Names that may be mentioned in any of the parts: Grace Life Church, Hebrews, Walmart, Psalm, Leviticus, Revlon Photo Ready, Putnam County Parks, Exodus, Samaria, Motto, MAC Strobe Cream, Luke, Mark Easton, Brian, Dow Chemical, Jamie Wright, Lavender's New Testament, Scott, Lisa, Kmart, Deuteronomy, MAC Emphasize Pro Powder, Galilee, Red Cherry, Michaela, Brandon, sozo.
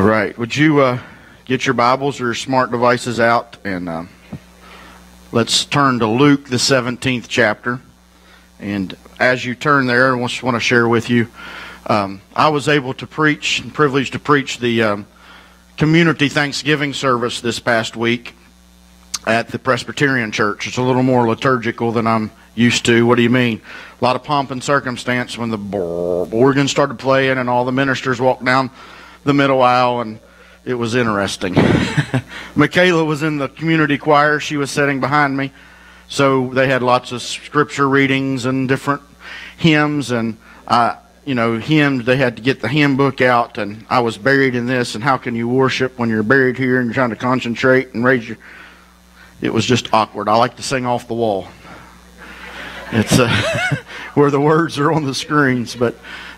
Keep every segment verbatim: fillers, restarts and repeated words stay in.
All right. Would you uh, get your Bibles or smart devices out, and uh, let's turn to Luke, the seventeenth chapter. And as you turn there, I just want to share with you, um, I was able to preach and privileged to preach the um, community Thanksgiving service this past week at the Presbyterian Church. It's a little more liturgical than I'm used to. What do you mean? A lot of pomp and circumstance when the organ started playing and all the ministers walked down the middle aisle, and it was interesting. Michaela was in the community choir. She was sitting behind me, so they had lots of scripture readings and different hymns, and uh, you know, hymns. They had to get the hymn book out, and I was buried in this, and how can you worship when you're buried here and you're trying to concentrate and raise your... It was just awkward. I like to sing off the wall. It's uh, where the words are on the screens, but...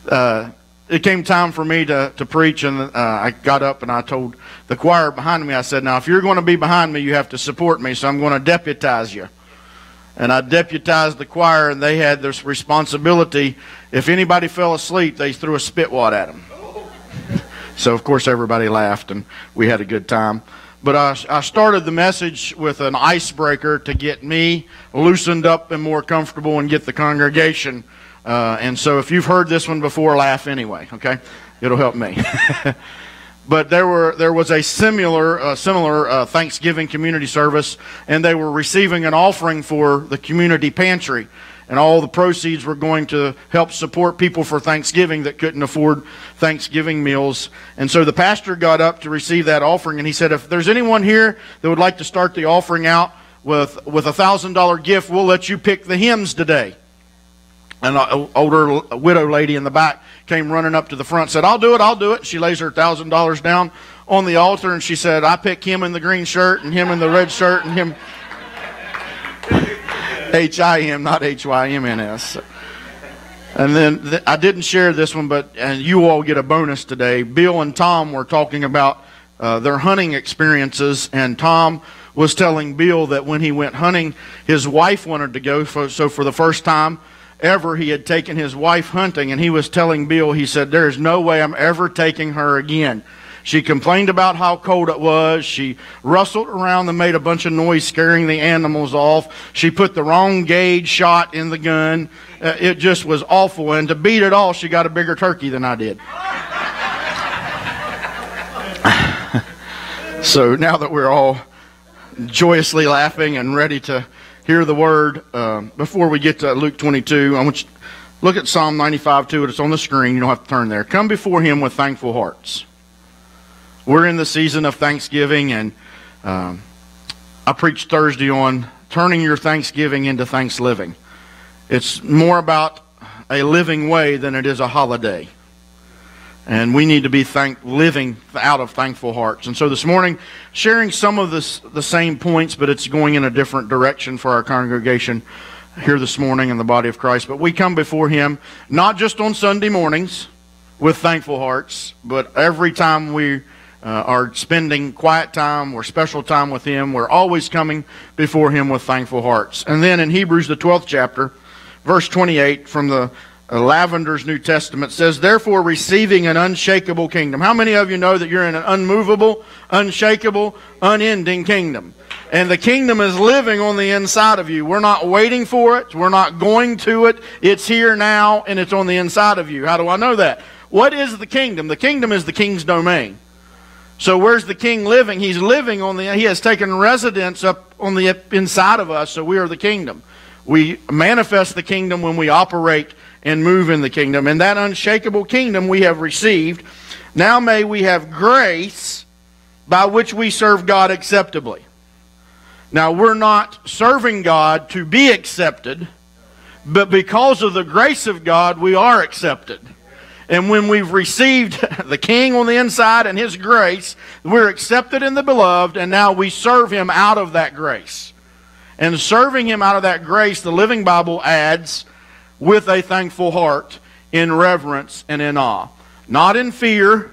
Uh, It came time for me to, to preach, and uh, I got up and I told the choir behind me, I said, now if you're going to be behind me, you have to support me, so I'm going to deputize you. And I deputized the choir, and they had this responsibility. If anybody fell asleep, they threw a spit wad at them. So, of course, everybody laughed, and we had a good time. But I, I started the message with an icebreaker to get me loosened up and more comfortable and get the congregation. Uh, and so if you've heard this one before, laugh anyway, okay? It'll help me. But there were there was a similar, uh, similar uh, Thanksgiving community service, and they were receiving an offering for the community pantry, and all the proceeds were going to help support people for Thanksgiving that couldn't afford Thanksgiving meals. And so the pastor got up to receive that offering, and he said, if there's anyone here that would like to start the offering out with, with a one thousand dollar gift, we'll let you pick the hymns today. An older widow lady in the back came running up to the front, said, I'll do it, I'll do it. She lays her one thousand dollars down on the altar, and she said, I pick him in the green shirt and him in the red shirt and him. H I M, not H Y M N S. And then th I didn't share this one, but and you all get a bonus today. Bill and Tom were talking about uh, their hunting experiences, and Tom was telling Bill that when he went hunting, his wife wanted to go, for, so for the first time ever he had taken his wife hunting, and he was telling Bill, he said, there's no way I'm ever taking her again. She complained about how cold it was. She rustled around and made a bunch of noise scaring the animals off. She put the wrong gauge shot in the gun. Uh, it just was awful, and to beat it all, she got a bigger turkey than I did. So now that we're all joyously laughing and ready to hear the word, uh, before we get to Luke twenty-two, I want you to look at Psalm ninety-five, too. It's on the screen. You don't have to turn there. Come before him with thankful hearts. We're in the season of Thanksgiving, and um, I preached Thursday on turning your Thanksgiving into Thanksgiving. It's more about a living way than it is a holiday. And we need to be thank living out of thankful hearts. And so this morning, sharing some of this, the same points, but it's going in a different direction for our congregation here this morning in the body of Christ. But we come before him, not just on Sunday mornings with thankful hearts, but every time we uh, are spending quiet time or special time with him, we're always coming before him with thankful hearts. And then in Hebrews, the twelfth chapter, verse twenty-eight from the Lavender's New Testament says, therefore receiving an unshakable kingdom. How many of you know that you're in an unmovable, unshakable, unending kingdom? And the kingdom is living on the inside of you. We're not waiting for it. We're not going to it. It's here now, and it's on the inside of you. How do I know that? What is the kingdom? The kingdom is the king's domain. So where's the king living? He's living on the... He has taken residence up on the inside of us, so we are the kingdom. We manifest the kingdom when we operate and move in the kingdom. And that unshakable kingdom we have received, now may we have grace by which we serve God acceptably. Now, we're not serving God to be accepted, but because of the grace of God, we are accepted. And when we've received the King on the inside and his grace, we're accepted in the beloved, and now we serve him out of that grace. And serving him out of that grace, the Living Bible adds, with a thankful heart, in reverence and in awe. Not in fear,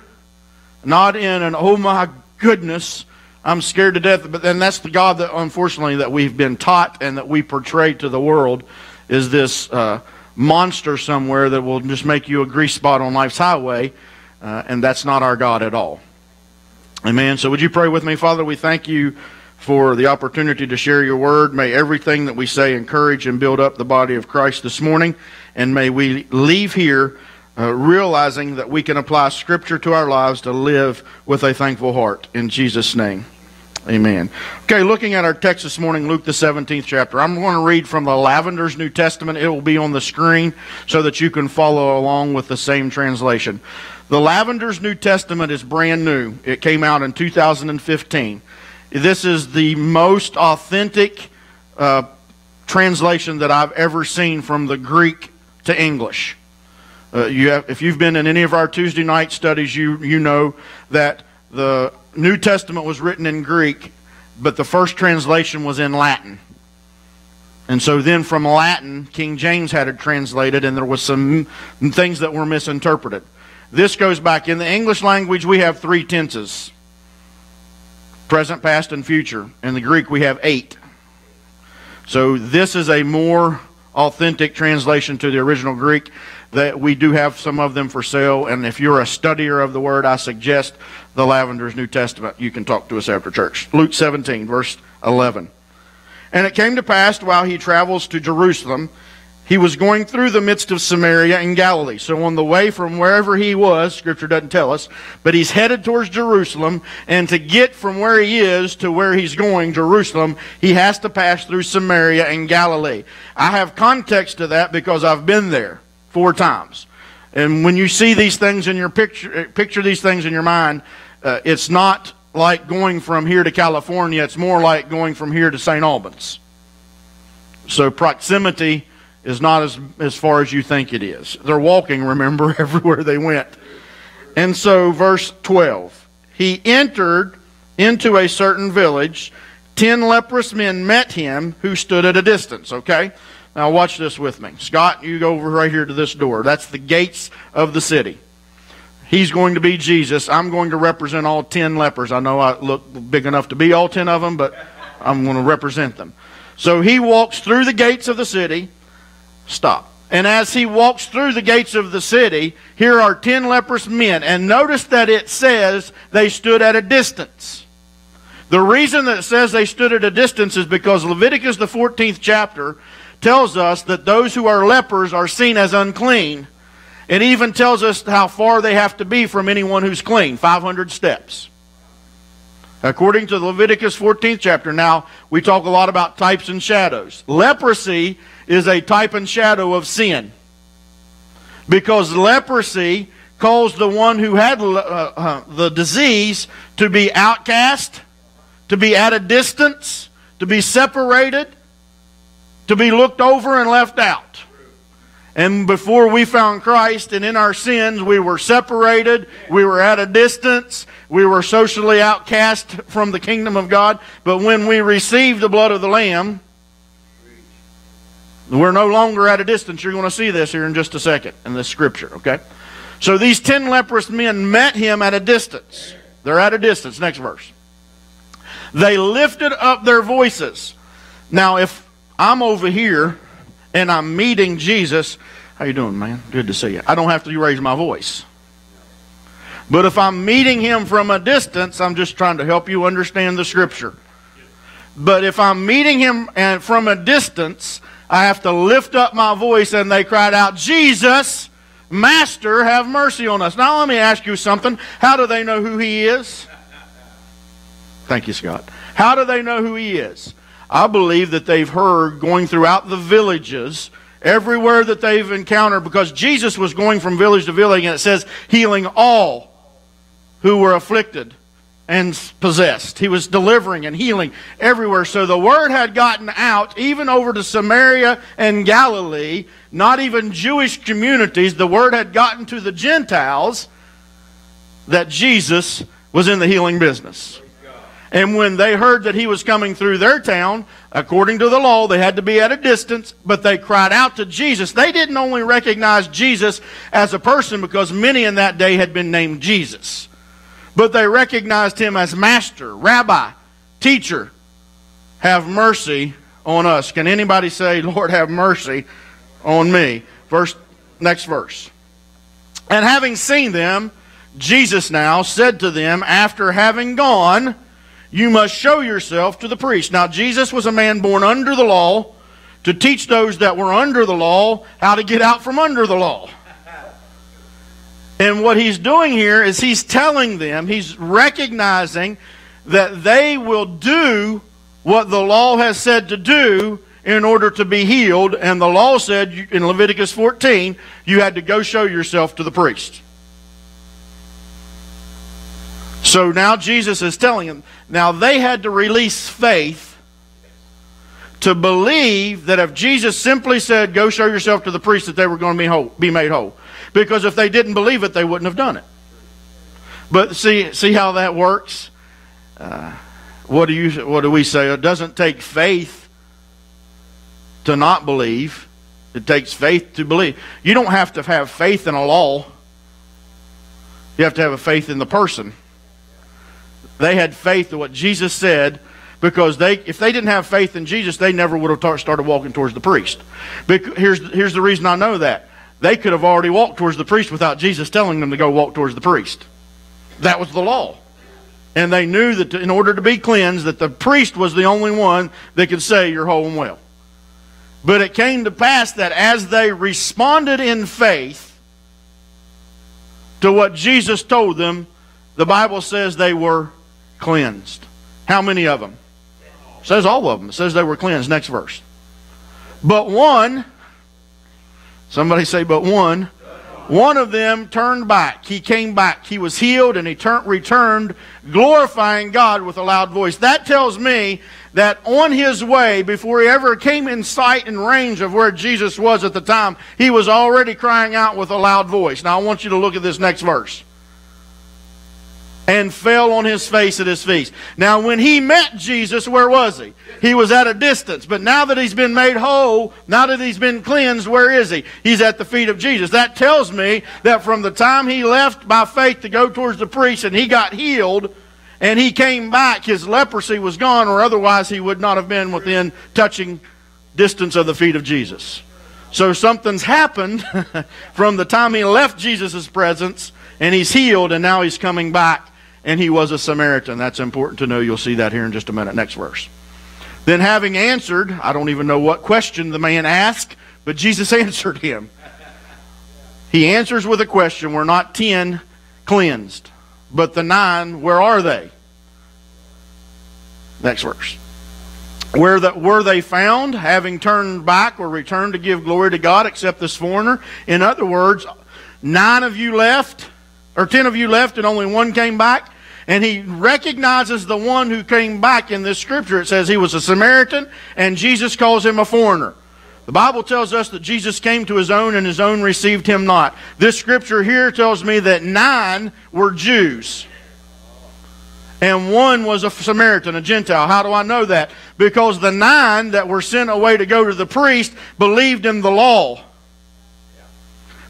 not in an, oh my goodness, I'm scared to death. But then that's the God that, unfortunately, that we've been taught and that we portray to the world is this uh, monster somewhere that will just make you a grease spot on life's highway. Uh, and that's not our God at all. Amen. So would you pray with me? Father, we thank you for the opportunity to share your word. May everything that we say encourage and build up the body of Christ this morning. And may we leave here uh, realizing that we can apply Scripture to our lives to live with a thankful heart. In Jesus' name, amen. Okay, looking at our text this morning, Luke the seventeenth chapter. I'm going to read from the Lavender's New Testament. It will be on the screen so that you can follow along with the same translation. The Lavender's New Testament is brand new. It came out in two thousand fifteen. This is the most authentic uh, translation that I've ever seen from the Greek to English. Uh, you have, if you've been in any of our Tuesday night studies, you, you know that the New Testament was written in Greek, but the first translation was in Latin. And so then from Latin, King James had it translated, and there was some things that were misinterpreted. This goes back. In the English language, we have three tenses: present, past, and future. In the Greek, we have eight. So this is a more authentic translation to the original Greek. That we do have some of them for sale, and if you're a studier of the Word, I suggest the Lavender's New Testament. You can talk to us after church. Luke seventeen, verse eleven. And it came to pass, while he travels to Jerusalem, he was going through the midst of Samaria and Galilee. So on the way from wherever he was, Scripture doesn't tell us, but he's headed towards Jerusalem, and to get from where he is to where he's going, Jerusalem, he has to pass through Samaria and Galilee. I have context to that because I've been there four times. And when you see these things in your picture, picture these things in your mind, uh, it's not like going from here to California, it's more like going from here to Saint Albans. So proximity is not as, as far as you think it is. They're walking, remember, everywhere they went. And so, verse twelve. He entered into a certain village. Ten leprous men met him who stood at a distance. Okay? Now watch this with me. Scott, you go over right here to this door. That's the gates of the city. He's going to be Jesus. I'm going to represent all ten lepers. I know I look big enough to be all ten of them, but I'm going to represent them. So he walks through the gates of the city. Stop. And as he walks through the gates of the city, here are ten leprous men. And notice that it says they stood at a distance. The reason that it says they stood at a distance is because Leviticus the fourteenth chapter tells us that those who are lepers are seen as unclean. It even tells us how far they have to be from anyone who's clean, five hundred steps. According to Leviticus fourteenth chapter, now we talk a lot about types and shadows. Leprosy is a type and shadow of sin, because leprosy caused the one who had uh, uh, the disease to be outcast, to be at a distance, to be separated, to be looked over and left out. And before we found Christ and in our sins, we were separated, we were at a distance, we were socially outcast from the kingdom of God. But when we received the blood of the Lamb, we're no longer at a distance. You're going to see this here in just a second in this scripture, okay? So these ten leprous men met him at a distance. They're at a distance. Next verse. They lifted up their voices. Now, if I'm over here and I'm meeting Jesus, how you doing, man? Good to see you. I don't have to raise my voice. But if I'm meeting him from a distance, I'm just trying to help you understand the scripture. But if I'm meeting him and from a distance, I have to lift up my voice, and they cried out, "Jesus, Master, have mercy on us." Now let me ask you something. How do they know who he is? Thank you, Scott. How do they know who he is? I believe that they've heard going throughout the villages, everywhere that they've encountered, because Jesus was going from village to village, and it says healing all who were afflicted and possessed. He was delivering and healing everywhere. So the word had gotten out even over to Samaria and Galilee, not even Jewish communities. The word had gotten to the Gentiles that Jesus was in the healing business. And when they heard that he was coming through their town, according to the law, they had to be at a distance, but they cried out to Jesus. They didn't only recognize Jesus as a person, because many in that day had been named Jesus, but they recognized him as master, rabbi, teacher. Have mercy on us. Can anybody say, "Lord, have mercy on me"? Verse, next verse. And having seen them, Jesus now said to them, after having gone, you must show yourself to the priest. Now Jesus was a man born under the law to teach those that were under the law how to get out from under the law. And what he's doing here is he's telling them, he's recognizing that they will do what the law has said to do in order to be healed. And the law said in Leviticus fourteen, you had to go show yourself to the priest. So now Jesus is telling them, now they had to release faith to believe that if Jesus simply said, go show yourself to the priest, that they were going to be whole, be made whole. Because if they didn't believe it, they wouldn't have done it. But see, see how that works? Uh, what do you, what do we say? It doesn't take faith to not believe. It takes faith to believe. You don't have to have faith in a law. You have to have a faith in the person. They had faith in what Jesus said, because they, if they didn't have faith in Jesus, they never would have started walking towards the priest. Because here's, here's the reason I know that. They could have already walked towards the priest without Jesus telling them to go walk towards the priest. That was the law. And they knew that in order to be cleansed, that the priest was the only one that could say you're whole and well. But it came to pass that as they responded in faith to what Jesus told them, the Bible says they were cleansed. How many of them? It says all of them. It says they were cleansed. Next verse. But one... Somebody say, but one. One of them turned back. He came back. He was healed, and he turned, returned, glorifying God with a loud voice. That tells me that on his way, before he ever came in sight and range of where Jesus was at the time, he was already crying out with a loud voice. Now I want you to look at this next verse. And fell on his face at his feet. Now when he met Jesus, where was he? He was at a distance. But now that he's been made whole, now that he's been cleansed, where is he? He's at the feet of Jesus. That tells me that from the time he left by faith to go towards the priest and he got healed and he came back, his leprosy was gone, or otherwise he would not have been within touching distance of the feet of Jesus. So something's happened from the time he left Jesus' presence and he's healed, and now he's coming back. And he was a Samaritan. That's important to know. You'll see that here in just a minute. Next verse. Then having answered, I don't even know what question the man asked, but Jesus answered him. He answers with a question. We're not ten cleansed, but the nine, where are they? Next verse. Where that were they found, having turned back or returned to give glory to God, except this foreigner? In other words, nine of you left, or ten of you left, and only one came back. And he recognizes the one who came back in this scripture. It says he was a Samaritan, and Jesus calls him a foreigner. The Bible tells us that Jesus came to his own, and his own received him not. This scripture here tells me that nine were Jews, and one was a Samaritan, a Gentile. How do I know that? Because the nine that were sent away to go to the priest believed in the law.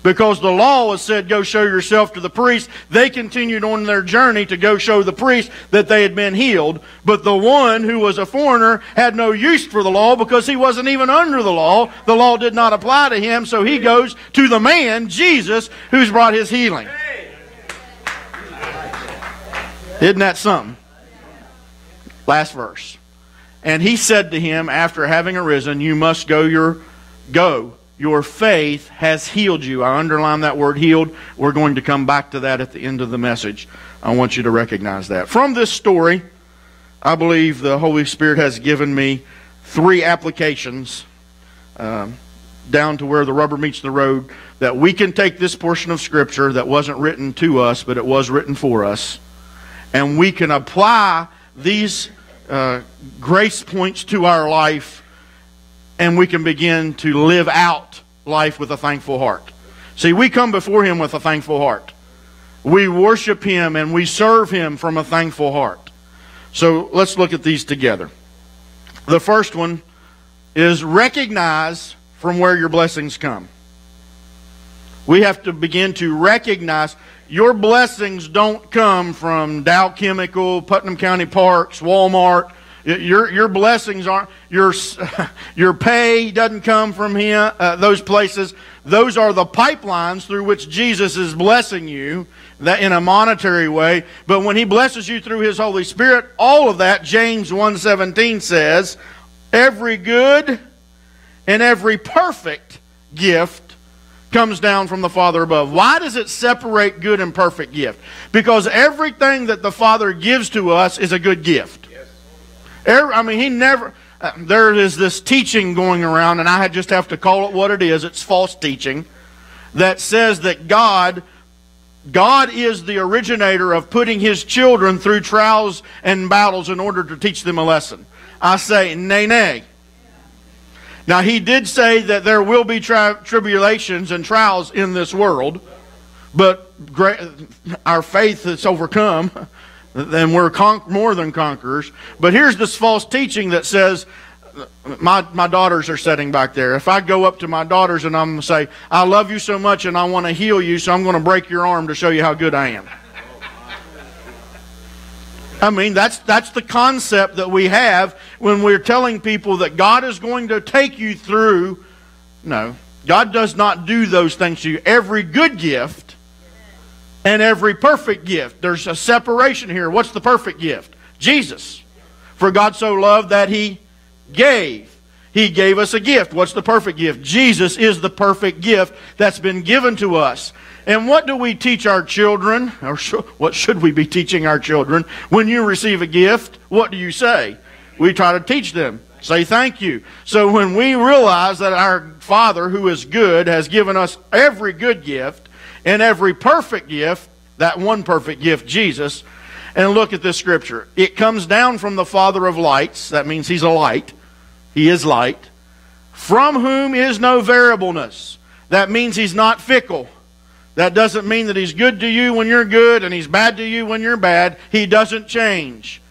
Because the law has said, go show yourself to the priest. They continued on their journey to go show the priest that they had been healed. But the one who was a foreigner had no use for the law, because he wasn't even under the law. The law did not apply to him. So he goes to the man, Jesus, who's brought his healing. Isn't that something? Last verse. And he said to him, after having arisen, you must go your go. Your faith has healed you. I underline that word healed. We're going to come back to that at the end of the message. I want you to recognize that. From this story, I believe the Holy Spirit has given me three applications um, down to where the rubber meets the road, that we can take this portion of Scripture that wasn't written to us, but it was written for us, and we can apply these uh, grace points to our life, and we can begin to live out life with a thankful heart. See, we come before Him with a thankful heart. We worship Him and we serve Him from a thankful heart. So let's look at these together. The first one is recognize from where your blessings come. We have to begin to recognize your blessings don't come from Dow Chemical, Putnam County Parks, Walmart, Your, your blessings aren't, your, your pay doesn't come from him, uh, those places. Those are the pipelines through which Jesus is blessing you, that in a monetary way. But when he blesses you through his Holy Spirit, all of that, James one seventeen says, every good and every perfect gift comes down from the Father above. Why does it separate good and perfect gift? Because everything that the Father gives to us is a good gift. Yes. Every, I mean, he never... Uh, there is this teaching going around, and I just have to call it what it is. It's false teaching that says that God... God is the originator of putting his children through trials and battles in order to teach them a lesson. I say, nay, nay. Now, he did say that there will be tri tribulations and trials in this world, but great, our faith is overcome, and we're con more than conquerors. But here's this false teaching that says, my, my daughters are sitting back there. If I go up to my daughters and I'm going to say, I love you so much and I want to heal you, so I'm going to break your arm to show you how good I am. I mean, that's, that's the concept that we have when we're telling people that God is going to take you through. No, God does not do those things to you. Every good gift and every perfect gift. There's a separation here. What's the perfect gift? Jesus. For God so loved that he gave. He gave us a gift. What's the perfect gift? Jesus is the perfect gift that's been given to us. And what do we teach our children? Or sh what should we be teaching our children? When you receive a gift, what do you say? We try to teach them. Say thank you. So when we realize that our Father who is good has given us every good gift and every perfect gift, that one perfect gift, Jesus, and look at this scripture. It comes down from the Father of lights. That means he's a light. He is light. From whom is no variableness. That means he's not fickle. That doesn't mean that he's good to you when you're good and he's bad to you when you're bad. He doesn't change.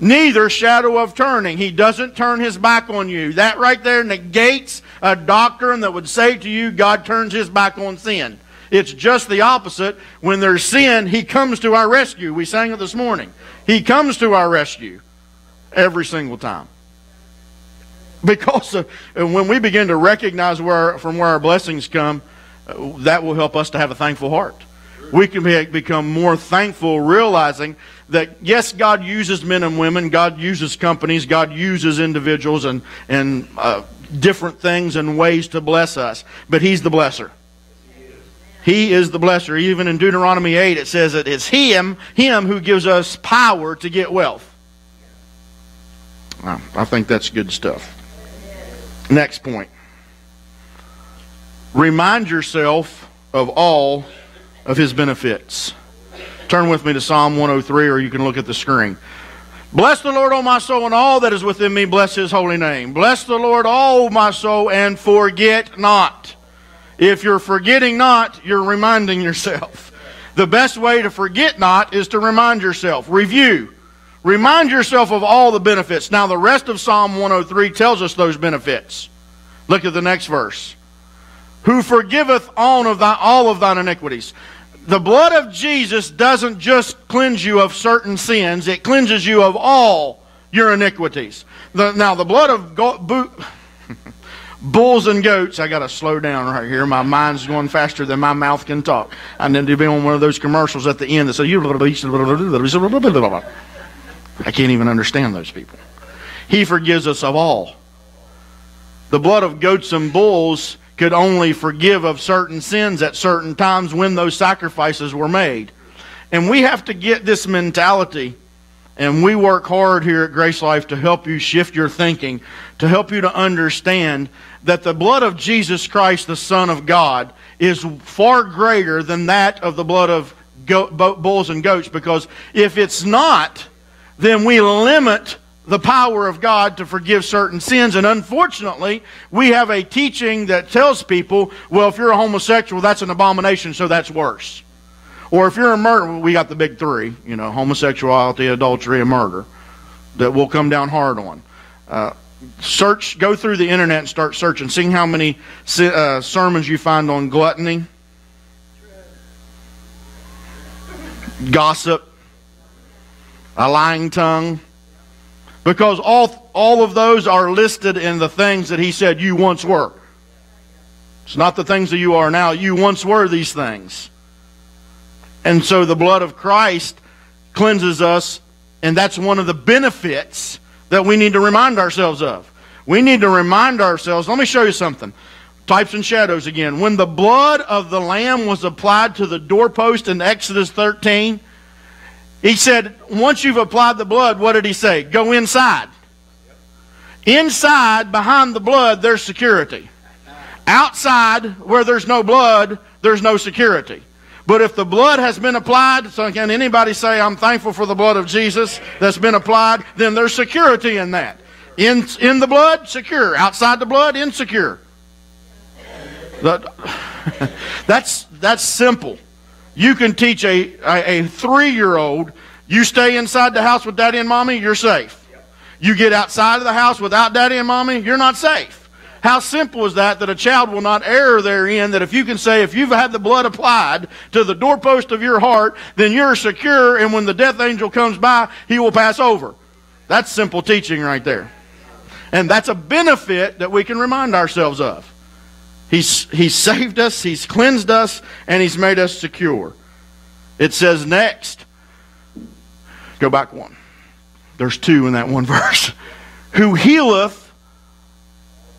Neither shadow of turning. He doesn't turn his back on you. That right there negates a doctrine that would say to you, God turns his back on sin. It's just the opposite. When there's sin, he comes to our rescue. We sang it this morning. He comes to our rescue every single time. Because of, when we begin to recognize where, from where our blessings come, that will help us to have a thankful heart. We can be, become more thankful, realizing that, yes, God uses men and women. God uses companies. God uses individuals and, and uh, different things and ways to bless us. But he's the blesser. He is the blesser. Even in Deuteronomy eight, it says that it's him, him who gives us power to get wealth. Wow, I think that's good stuff. Next point. Remind yourself of all of his benefits. Turn with me to Psalm one oh three, or you can look at the screen. Bless the Lord, O my soul, and all that is within me. Bless his holy name. Bless the Lord, O my soul, and forget not. If you're forgetting not, you're reminding yourself. The best way to forget not is to remind yourself. Review. Remind yourself of all the benefits. Now, the rest of Psalm one oh three tells us those benefits. Look at the next verse. Who forgiveth all of, thy, all of thine iniquities. The blood of Jesus doesn't just cleanse you of certain sins. It cleanses you of all your iniquities. The, now, the blood of go, bo, bulls and goats. I got to slow down right here. My mind's going faster than my mouth can talk. I need to be on one of those commercials at the end that say, I can't even understand those people. He forgives us of all. The blood of goats and bulls could only forgive of certain sins at certain times when those sacrifices were made. And we have to get this mentality, and we work hard here at Grace Life to help you shift your thinking, to help you to understand that the blood of Jesus Christ, the Son of God, is far greater than that of the blood of bulls and goats, because if it's not, then we limit the power of God to forgive certain sins. And unfortunately, we have a teaching that tells people, well, if you're a homosexual, that's an abomination, so that's worse. Or if you're a murderer, we got the big three, you know, homosexuality, adultery, and murder, that we'll come down hard on. Uh, search, go through the internet and start searching, seeing how many uh, sermons you find on gluttony, gossip, a lying tongue, Because all, all of those are listed in the things that he said you once were. It's not the things that you are now. You once were these things. And so the blood of Christ cleanses us, and that's one of the benefits that we need to remind ourselves of. We need to remind ourselves. Let me show you something. Types and shadows again. When the blood of the Lamb was applied to the doorpost in Exodus thirteen, he said, once you've applied the blood, what did he say? Go inside. Inside, behind the blood, there's security. Outside, where there's no blood, there's no security. But if the blood has been applied, so can anybody say, I'm thankful for the blood of Jesus that's been applied, then there's security in that. In, in the blood, secure. Outside the blood, insecure. That, that's, that's simple. You can teach a, a, a three-year-old, you stay inside the house with Daddy and Mommy, you're safe. You get outside of the house without Daddy and Mommy, you're not safe. How simple is that, that a child will not err therein, that if you can say, if you've had the blood applied to the doorpost of your heart, then you're secure, and when the death angel comes by, he will pass over. That's simple teaching right there. And that's a benefit that we can remind ourselves of. He's, he's saved us, he's cleansed us, and he's made us secure. It says next, go back one. There's two in that one verse. Who healeth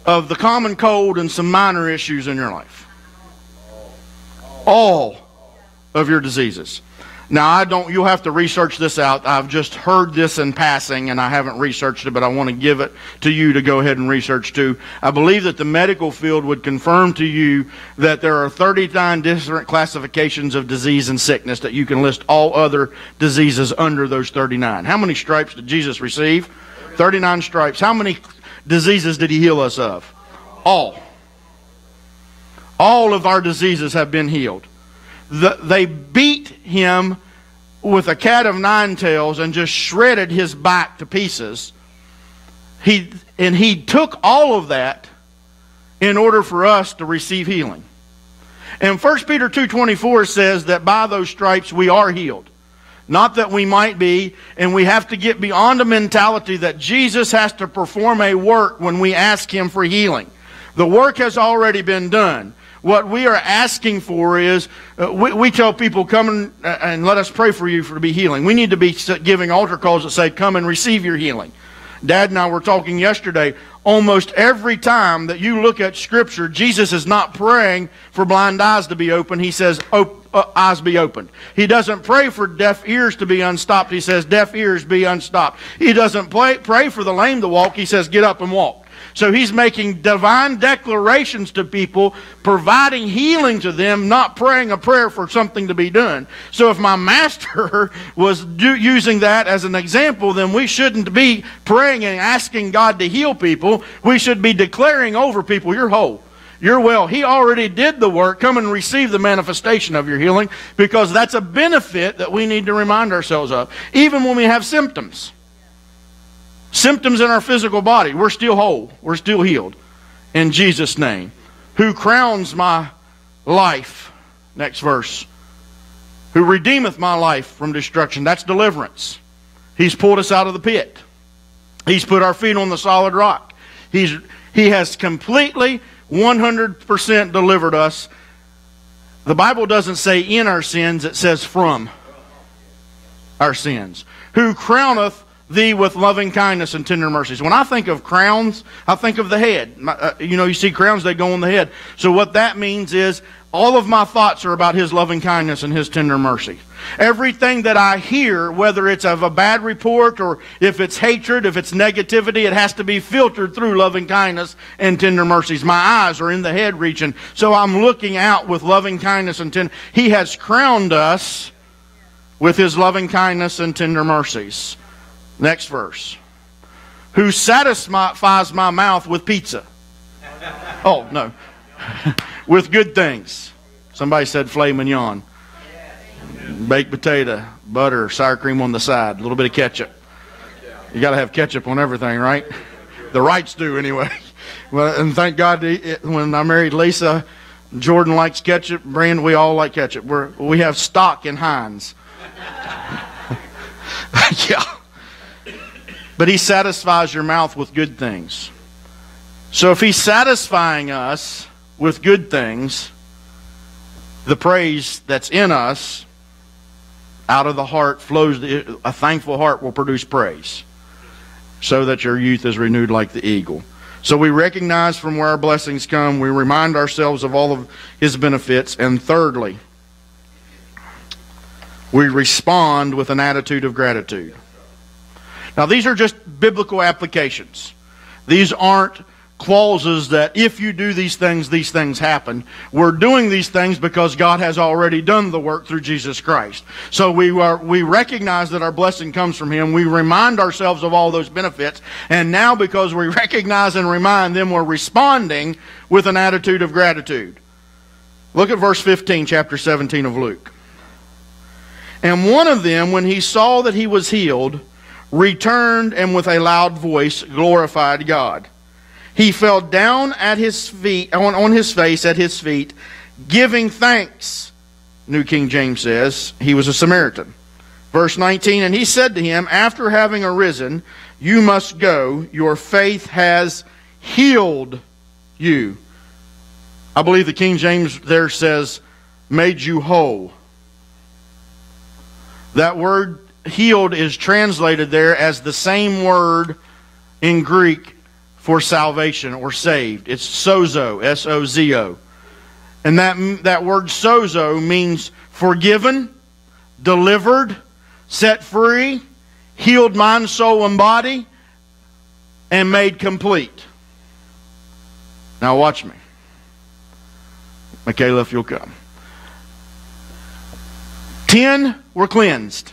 of the common cold and some minor issues in your life. All of your diseases. Now, I don't, you'll have to research this out. I've just heard this in passing, and I haven't researched it, but I want to give it to you to go ahead and research too. I believe that the medical field would confirm to you that there are thirty-nine different classifications of disease and sickness, that you can list all other diseases under those thirty-nine. How many stripes did Jesus receive? thirty-nine stripes. How many diseases did he heal us of? All. All of our diseases have been healed. The, they beat him with a cat of nine tails and just shredded his back to pieces. He, and he took all of that in order for us to receive healing. And First Peter two twenty-four says that by those stripes we are healed. Not that we might be, and we have to get beyond a mentality that Jesus has to perform a work when we ask him for healing. The work has already been done. What we are asking for is, uh, we, we tell people, come and, uh, and let us pray for you for to be healing. We need to be giving altar calls that say, come and receive your healing. Dad and I were talking yesterday, almost every time that you look at Scripture, Jesus is not praying for blind eyes to be opened. He says, Op uh, eyes be opened. He doesn't pray for deaf ears to be unstopped. He says, deaf ears be unstopped. He doesn't play, pray for the lame to walk. He says, get up and walk. So he's making divine declarations to people, providing healing to them, not praying a prayer for something to be done. So if my master was do, using that as an example, then we shouldn't be praying and asking God to heal people. We should be declaring over people, you're whole, you're well. He already did the work. Come and receive the manifestation of your healing, because that's a benefit that we need to remind ourselves of, even when we have symptoms. Symptoms in our physical body, we're still whole, we're still healed in Jesus' name. Who crowns my life, next verse, who redeemeth my life from destruction. That's deliverance. He's pulled us out of the pit. He's put our feet on the solid rock. He's, he has completely one hundred percent delivered us. The Bible doesn't say in our sins, it says from our sins. Who crowneth thee with loving kindness and tender mercies. When I think of crowns, I think of the head. My, uh, you know, you see crowns, they go on the head. So what that means is all of my thoughts are about his loving kindness and his tender mercy. Everything that I hear, whether it's of a bad report or if it's hatred, if it's negativity, it has to be filtered through loving kindness and tender mercies. My eyes are in the head region, so I'm looking out with loving kindness and tender. He has crowned us with his loving kindness and tender mercies. Next verse. Who satisfies my mouth with pizza? Oh, no. With good things. Somebody said filet mignon. Baked potato, butter, sour cream on the side, a little bit of ketchup. You got to have ketchup on everything, right? The Wrights do anyway. Well, and thank God when I married Lisa, Jordan likes ketchup. Brandon, we all like ketchup. We're, we have stock in Heinz. Yeah. But he satisfies your mouth with good things. So if he's satisfying us with good things, the praise that's in us, out of the heart flows, a thankful heart will produce praise, so that your youth is renewed like the eagle. So we recognize from where our blessings come. We remind ourselves of all of his benefits. And thirdly, we respond with an attitude of gratitude. Now, these are just biblical applications. These aren't clauses that if you do these things, these things happen. We're doing these things because God has already done the work through Jesus Christ. So we are, we recognize that our blessing comes from him. We remind ourselves of all those benefits. And now, because we recognize and remind them, we're responding with an attitude of gratitude. Look at verse fifteen, chapter seventeen of Luke. And one of them, when he saw that he was healed, returned and with a loud voice glorified God. He fell down at his feet, on, on his face at his feet, giving thanks. New King James says, he was a Samaritan. Verse nineteen, and he said to him, after having arisen, you must go, your faith has healed you. I believe the King James there says, made you whole. That word healed is translated there as the same word in Greek for salvation or saved. It's sozo, S O Z O. And that, that word sozo means forgiven, delivered, set free, healed mind, soul, and body, and made complete. Now watch me. Michaela, if you'll come. Ten were cleansed.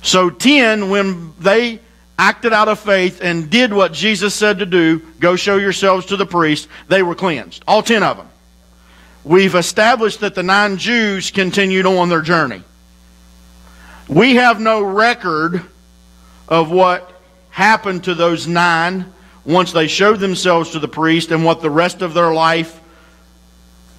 So ten, when they acted out of faith and did what Jesus said to do, go show yourselves to the priest, they were cleansed. All ten of them. We've established that the nine Jews continued on their journey. We have no record of what happened to those nine once they showed themselves to the priest and what the rest of their life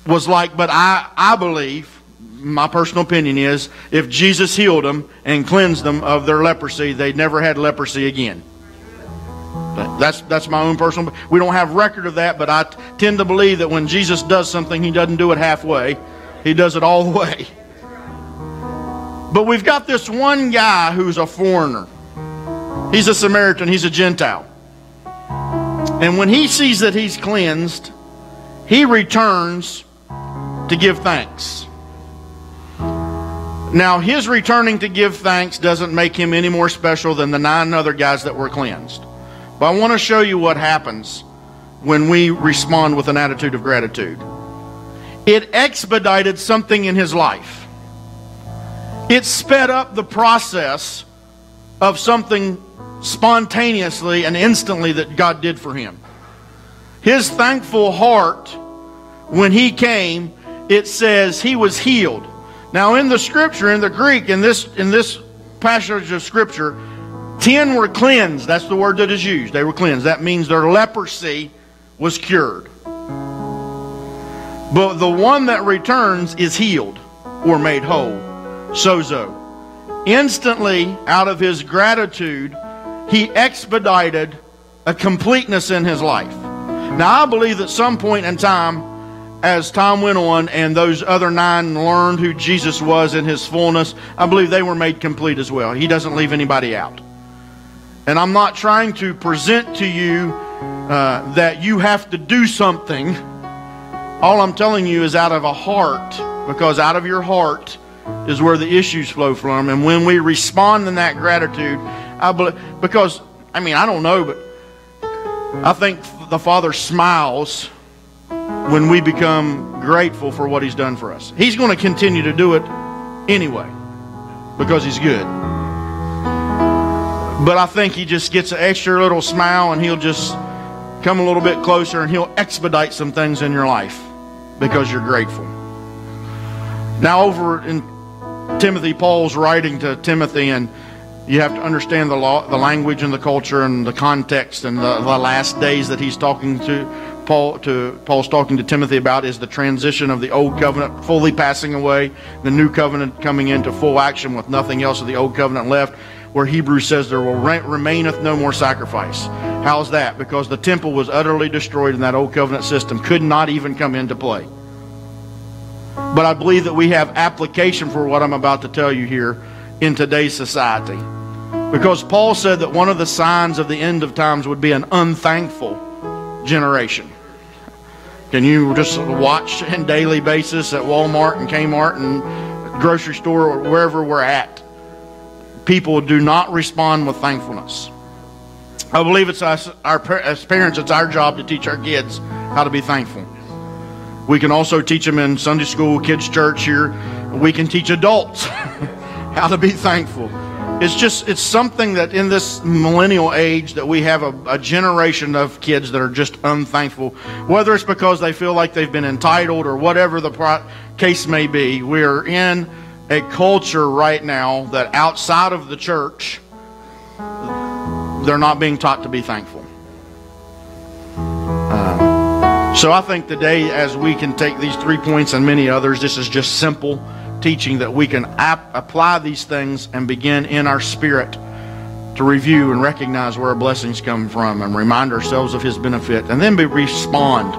was like. But I, I believe, my personal opinion is, if Jesus healed them and cleansed them of their leprosy, they never had leprosy again. That's, that's my own personal... We don't have record of that, but I tend to believe that when Jesus does something, he doesn't do it halfway. He does it all the way. But we've got this one guy who's a foreigner. He's a Samaritan. He's a Gentile. And when he sees that he's cleansed, he returns to give thanks. Now, his returning to give thanks doesn't make him any more special than the nine other guys that were cleansed. But I want to show you what happens when we respond with an attitude of gratitude. It expedited something in his life. It sped up the process of something spontaneously and instantly that God did for him. His thankful heart, when he came, it says he was healed. Now in the scripture, in the Greek, in this, in this passage of scripture, ten were cleansed. That's the word that is used. They were cleansed. That means their leprosy was cured. But the one that returns is healed or made whole. Sozo. Instantly, out of his gratitude, he expedited a completeness in his life. Now I believe at some point in time, as time went on and those other nine learned who Jesus was in his fullness, I believe they were made complete as well. He doesn't leave anybody out. And I'm not trying to present to you uh, that you have to do something. All I'm telling you is out of a heart, because out of your heart is where the issues flow from. And when we respond in that gratitude, I believe, because, I mean, I don't know, but I think the Father smiles when we become grateful for what he's done for us. He's going to continue to do it anyway, because he's good. But I think he just gets an extra little smile, and he'll just come a little bit closer, and he'll expedite some things in your life because you're grateful. Now over in Timothy, Paul's writing to Timothy, and you have to understand the law, the language and the culture and the context and the, the last days that he's talking to Paul, to, Paul's talking to Timothy about, is the transition of the old covenant fully passing away, the new covenant coming into full action with nothing else of the old covenant left. where Hebrews says there will re remaineth no more sacrifice. How's that? Because the temple was utterly destroyed in that old covenant system. Could not even come into play. But I believe that we have application for what I'm about to tell you here in today's society. Because Paul said that one of the signs of the end of times would be an unthankful generation. Can you just watch on a daily basis at Walmart and Kmart and grocery store or wherever we're at? People do not respond with thankfulness. I believe it's us, our, as parents, it's our job to teach our kids how to be thankful. We can also teach them in Sunday school, kids' church here. We can teach adults how to be thankful. It's just, it's something that in this millennial age that we have a, a generation of kids that are just unthankful. Whether it's because they feel like they've been entitled or whatever the pro case may be, we are in a culture right now that outside of the church, they're not being taught to be thankful. Uh, So I think today, as we can take these three points and many others, this is just simple teaching that we can ap apply these things and begin in our spirit to review and recognize where our blessings come from and remind ourselves of His benefit and then we respond.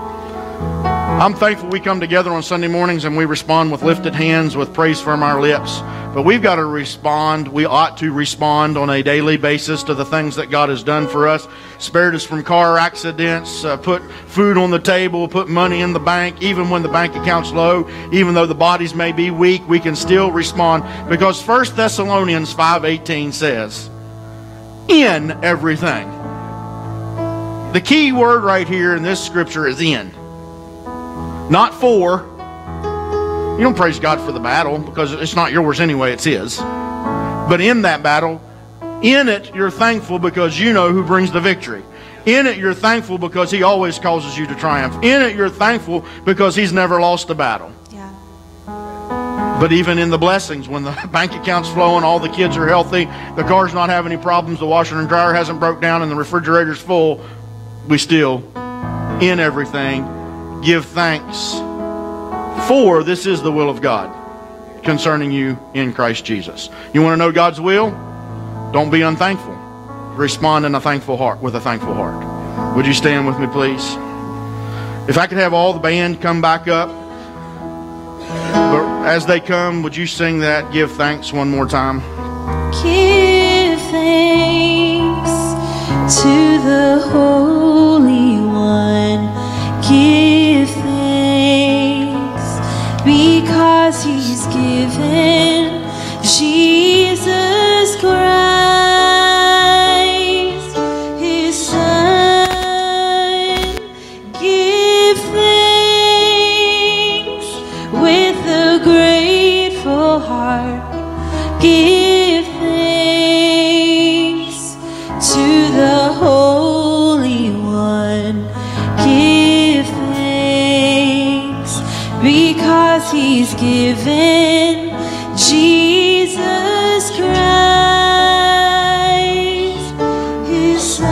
I'm thankful we come together on Sunday mornings and we respond with lifted hands, with praise from our lips. But we've got to respond. We ought to respond on a daily basis to the things that God has done for us. Spared us from car accidents, uh, put food on the table, put money in the bank. Even when the bank account's low, even though the bodies may be weak, we can still respond. Because First Thessalonians five eighteen says, in everything. The key word right here in this scripture is in. Not for. You don't praise God for the battle because it's not yours anyway, it's His. But in that battle, in it, you're thankful because you know who brings the victory. In it, you're thankful because He always causes you to triumph. In it, you're thankful because He's never lost a battle. Yeah. But even in the blessings, when the bank account's flowing, all the kids are healthy, the car's not having any problems, the washer and dryer hasn't broke down, and the refrigerator's full, we still, in everything, give thanks. For this is the will of God concerning you in Christ Jesus. You want to know God's will? Don't be unthankful. Respond in a thankful heart, with a thankful heart. Would you stand with me, please? If I could have all the band come back up. But as they come, would you sing that "Give Thanks" one more time? Give thanks to the Holy One. Give thanks. Because He's given Jesus Christ, His Son. Give thanks with a grateful heart. Give thanks to the Holy One. Give thanks because He's given Jesus Christ, His Son.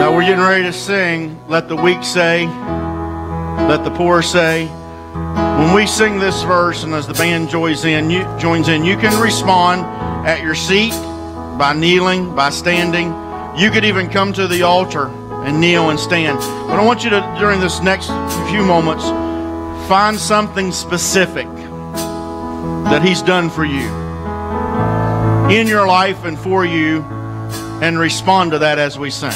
Now we're getting ready to sing, let the weak say, let the poor say. When we sing this verse and as the band joins in, you, joins in, you can respond at your seat by kneeling, by standing. You could even come to the altar and kneel and stand. But I want you to, during this next few moments, find something specific that He's done for you in your life and for you, and respond to that as we sing.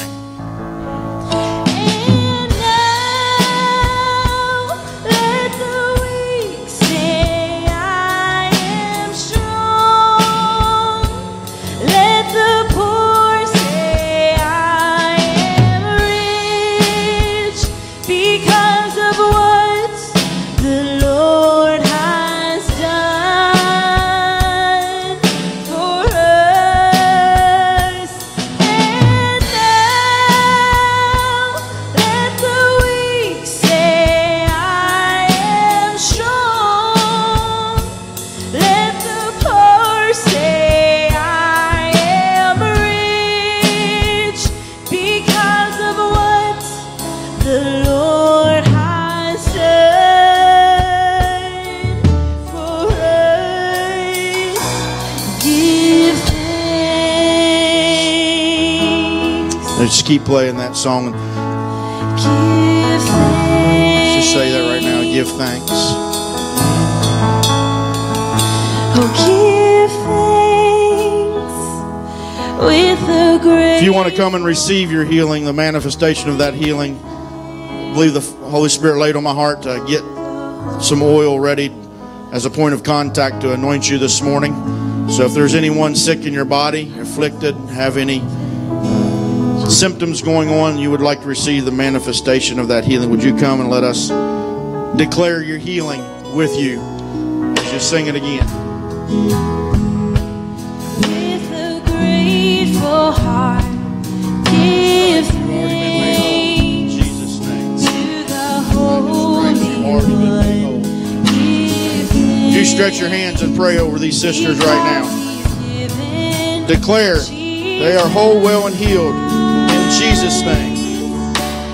The Lord has keep playing that song. Give thanks. Just say that right now. Give thanks. Oh, give thanks with a great. If you want to come and receive your healing, the manifestation of that healing, I believe the Holy Spirit laid on my heart to get some oil ready as a point of contact to anoint you this morning. So if there's anyone sick in your body, afflicted, have any symptoms going on, you would like to receive the manifestation of that healing, would you come and let us declare your healing with you as you sing it again. With a grateful heart, give thanks Jesus' name. To the Holy One. You stretch your hands and pray over these sisters right now. Declare they are whole, well, and healed in Jesus' name. In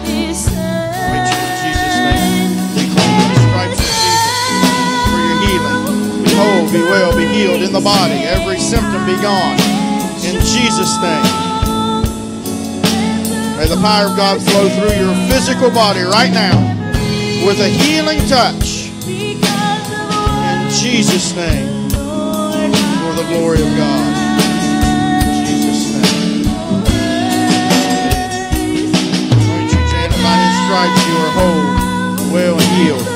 Jesus' name. Declare the stripes of Jesus for your healing. Be whole, be well, be healed in the body. Every symptom be gone in Jesus' name. May the power of God flow through your physical body right now with a healing touch. Jesus' name, for the glory of God. In Jesus' name. Praise you, Janet. By His stripes you are whole, well, and healed.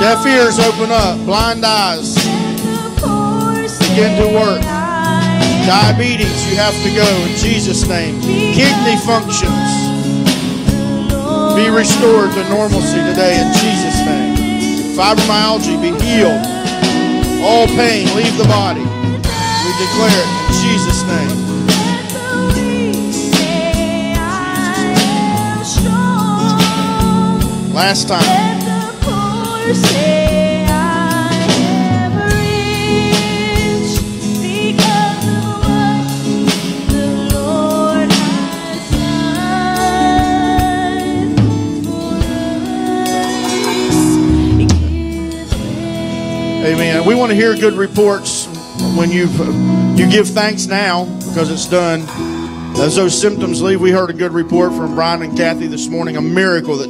Deaf ears open up, blind eyes begin to work. Diabetes, you have to go in Jesus' name. Kidney functions. Be restored to normalcy today in Jesus' name. Fibromyalgia, be healed. All pain, leave the body. We declare it in Jesus' name. Last time. Amen. We want to hear good reports when you you give thanks now because it's done. As those symptoms leave, we heard a good report from Brian and Kathy this morning, a miracle that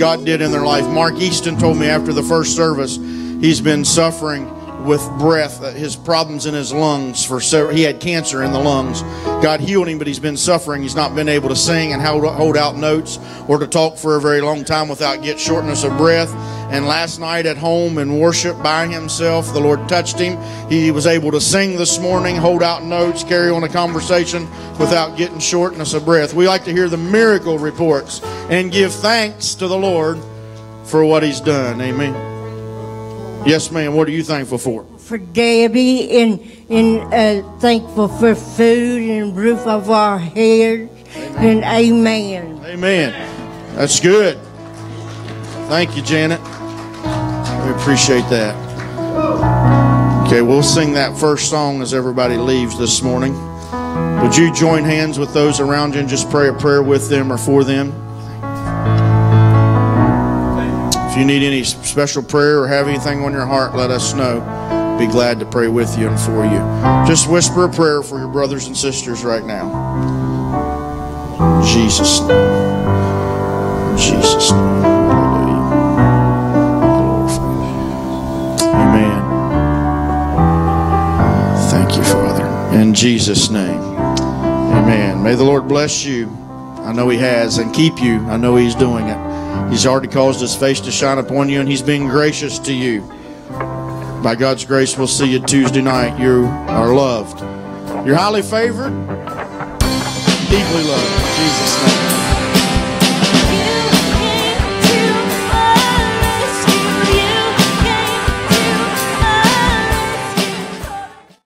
God did in their life. Mark Easton told me after the first service, he's been suffering with breath, his problems in his lungs. For several, he had cancer in the lungs. God healed him, but he's been suffering. He's not been able to sing and hold, hold out notes or to talk for a very long time without get shortness of breath. And last night at home in worship by himself, the Lord touched him. He was able to sing this morning, hold out notes, carry on a conversation without getting shortness of breath. We like to hear the miracle reports and give thanks to the Lord for what He's done. Amen. Yes, ma'am. What are you thankful for? For Debbie, and, and uh, thankful for food and roof of our heads. And amen. Amen. That's good. Thank you, Janet. We appreciate that. Okay, we'll sing that first song as everybody leaves this morning. Would you join hands with those around you and just pray a prayer with them or for them? If you need any special prayer or have anything on your heart, let us know. Be glad to pray with you and for you. Just whisper a prayer for your brothers and sisters right now. In Jesus' name. In Jesus' name. In Jesus' name, amen. May the Lord bless you. I know He has, and keep you. I know He's doing it. He's already caused His face to shine upon you, and He's being gracious to you. By God's grace, we'll see you Tuesday night. You are loved. You're highly favored, deeply loved. In Jesus' name.